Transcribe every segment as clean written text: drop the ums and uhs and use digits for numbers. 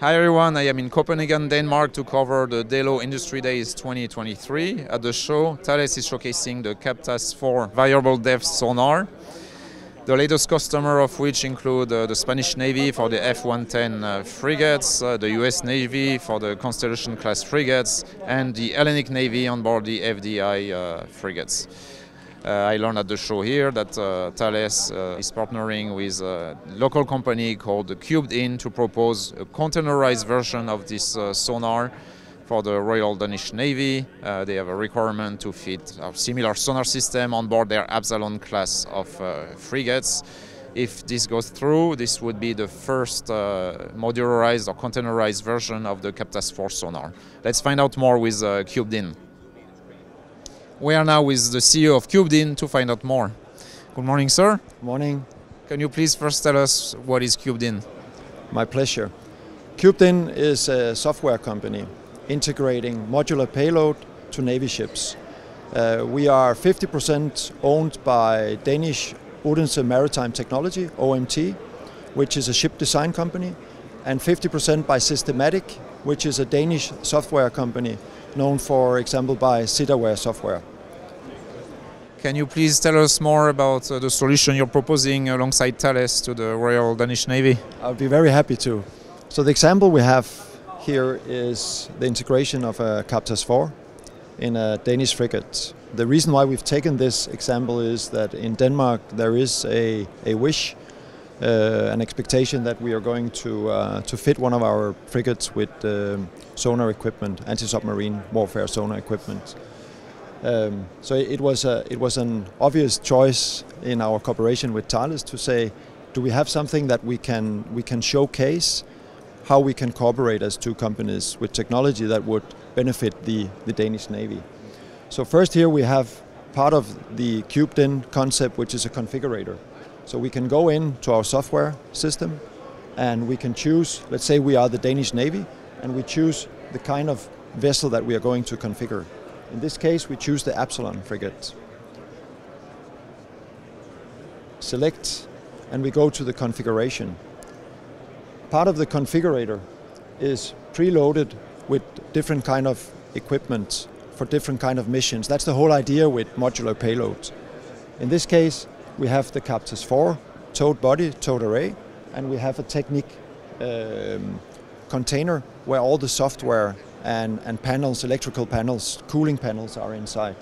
Hi everyone, I am in Copenhagen, Denmark to cover the DALO Industry Days 2023. At the show, Thales is showcasing the CAPTAS-4 variable depth sonar, the latest customer of which include the Spanish Navy for the F-110 frigates, the US Navy for the Constellation-class frigates, and the Hellenic Navy on board the FDI frigates. I learned at the show here that Thales is partnering with a local company called CubedIn to propose a containerized version of this sonar for the Royal Danish Navy. They have a requirement to fit a similar sonar system on board their Absalon-class of frigates. If this goes through, this would be the first modularized or containerized version of the CAPTAS-4 sonar. Let's find out more with CubedIn. We are now with the CEO of CubedIn to find out more. Good morning, sir. Good morning. Can you please first tell us what is CubedIn? My pleasure. CubedIn is a software company integrating modular payload to Navy ships. We are 50% owned by Danish Odense Maritime Technology, OMT, which is a ship design company, and 50% by Systematic, which is a Danish software company known, for example, by CIDAWare software. Can you please tell us more about the solution you're proposing alongside Thales to the Royal Danish Navy? I'll be very happy to. So the example we have here is the integration of a CAPTAS-4 in a Danish frigate. The reason why we've taken this example is that in Denmark there is a wish, an expectation that we are going to fit one of our frigates with sonar equipment, anti-submarine warfare sonar equipment. So it was an obvious choice in our cooperation with Thales to say, do we have something that we can showcase how we can cooperate as two companies with technology that would benefit the Danish Navy? So first here we have part of the CubedIn concept, which is a configurator. So we can go into our software system and we can choose, let's say we are the Danish Navy, and we choose the kind of vessel that we are going to configure. In this case, we choose the Absalon frigate. Select, and we go to the configuration. Part of the configurator is preloaded with different kind of equipment for different kind of missions. That's the whole idea with modular payloads. In this case, we have the CAPTAS-4 towed body, towed array, and we have a Technic container where all the software and panels, electrical panels, cooling panels are inside.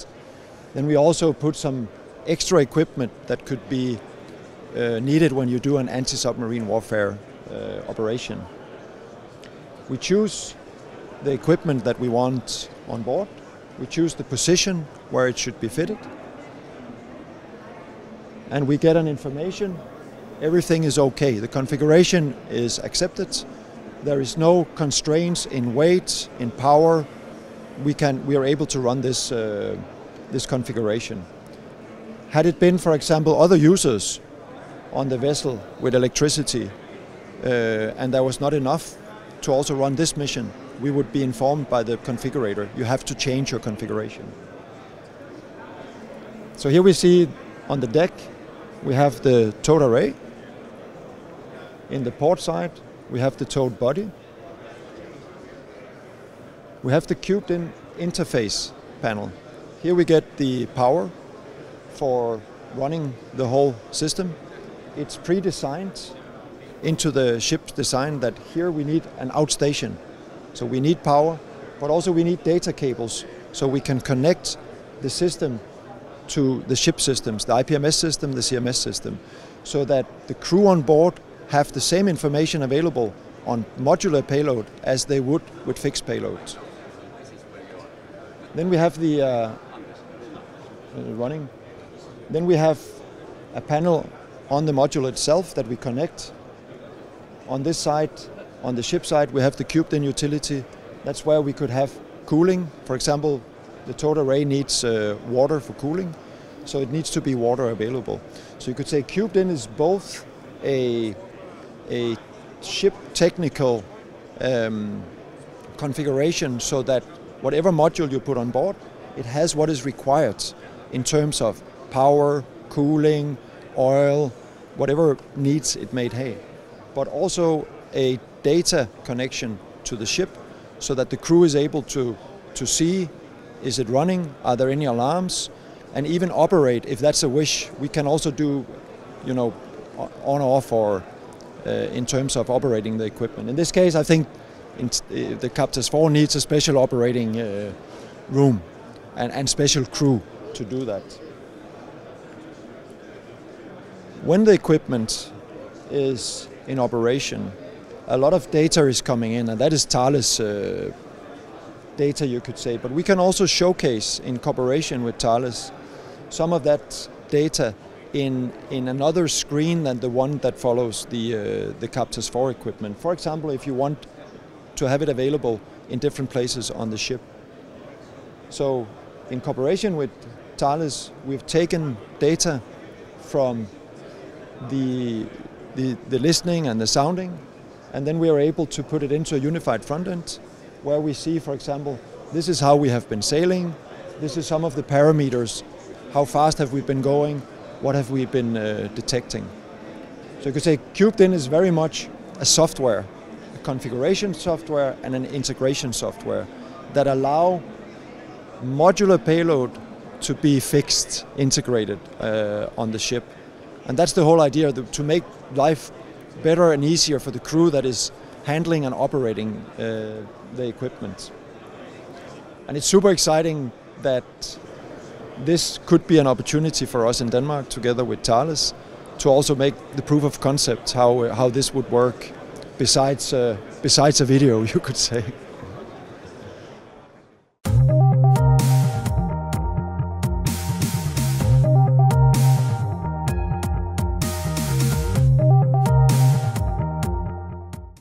Then we also put some extra equipment that could be needed when you do an anti-submarine warfare operation. We choose the equipment that we want on board. We choose the position where it should be fitted. And we get an information, everything is okay. The configuration is accepted. There is no constraints in weight, in power. We are able to run this, this configuration. Had it been, for example, other users on the vessel with electricity, and there was not enough to also run this mission, we would be informed by the configurator. You have to change your configuration. So here we see on the deck, we have the towed array. In the port side, we have the towed body. We have the CubedIn interface panel. Here we get the power for running the whole system. It's pre-designed into the ship's design that here we need an outstation. So we need power, but also we need data cables so we can connect the system to the ship systems, the IPMS system, the CMS system, so that the crew on board have the same information available on modular payload as they would with fixed payloads. Then we have the running. Then we have a panel on the module itself that we connect. On this side, on the ship side, we have the CubedIn utility. That's where we could have cooling, for example. The towed array needs water for cooling, so it needs to be water available. So you could say CubedIn is both a ship technical configuration, so that whatever module you put on board, it has what is required in terms of power, cooling, oil, whatever needs it may have, but also a data connection to the ship so that the crew is able to see, is it running, are there any alarms, and even operate if that's a wish. We can also do, you know, on or off or in terms of operating the equipment. In this case, I think the CAPTAS-4 needs a special operating room and special crew to do that. When the equipment is in operation, a lot of data is coming in, and that is Thales data, you could say, but we can also showcase in cooperation with Thales some of that data in another screen than the one that follows the CAPTAS-4 equipment. For example, if you want to have it available in different places on the ship. So in cooperation with Thales, we've taken data from the listening and the sounding, and then we are able to put it into a unified front end where we see, for example, this is how we have been sailing, this is some of the parameters, how fast have we been going, what have we been detecting. So you could say CubedIn is very much a software, a configuration software and an integration software that allow modular payload to be fixed, integrated on the ship. And that's the whole idea, to make life better and easier for the crew that is handling and operating the equipment. And it's super exciting that this could be an opportunity for us in Denmark, together with Thales, to also make the proof of concept how this would work, besides a video, you could say.